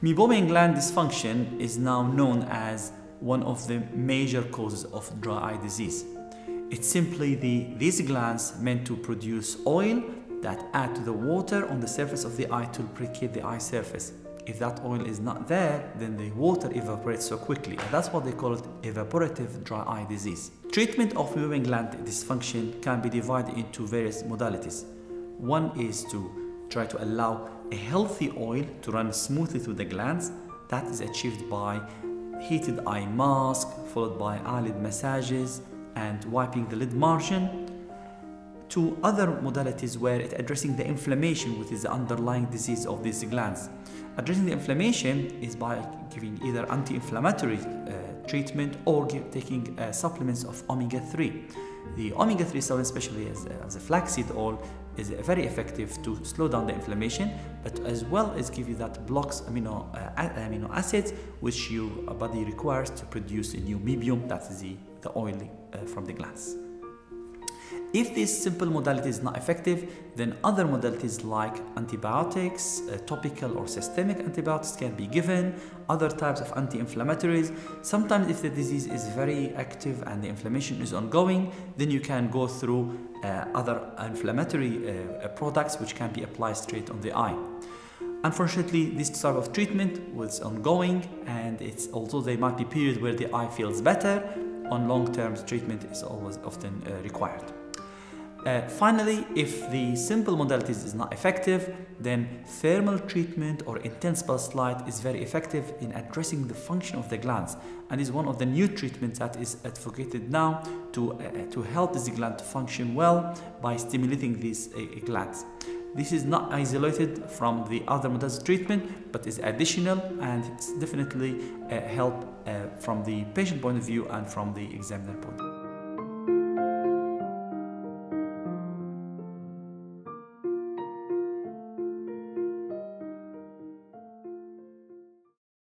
Meibomian gland dysfunction is now known as one of the major causes of dry eye disease. It's simply these glands meant to produce oil that add to the water on the surface of the eye to lubricate the eye surface. If that oil is not there, then the water evaporates so quickly. That's what they call it evaporative dry eye disease. Treatment of Meibomian gland dysfunction can be divided into various modalities. One is to try to allow a healthy oil to run smoothly through the glands. That is achieved by heated eye mask, followed by eyelid massages and wiping the lid margin. To other modalities where it's addressing the inflammation, which is the underlying disease of these glands. Addressing the inflammation is by giving either anti-inflammatory treatment or taking supplements of omega-3. The omega-3 supplement, especially as a flaxseed oil, is very effective to slow down the inflammation, but as well as give you that blocks amino acids which your body requires to produce a new meibum, that is the oil from the glands. If this simple modality is not effective, then other modalities like antibiotics, topical or systemic antibiotics can be given, other types of anti-inflammatories. Sometimes if the disease is very active and the inflammation is ongoing, then you can go through other inflammatory products which can be applied straight on the eye. Unfortunately, this type of treatment was ongoing, and although there might be periods where the eye feels better, on long-term treatment is always often required. Finally, if the simple modalities is not effective, then thermal treatment or intense pulse light is very effective in addressing the function of the glands, and is one of the new treatments that is advocated now to help this gland to function well by stimulating these glands. This is not isolated from the other modalities treatment, but is additional, and it's definitely a help from the patient point of view and from the examiner point of view.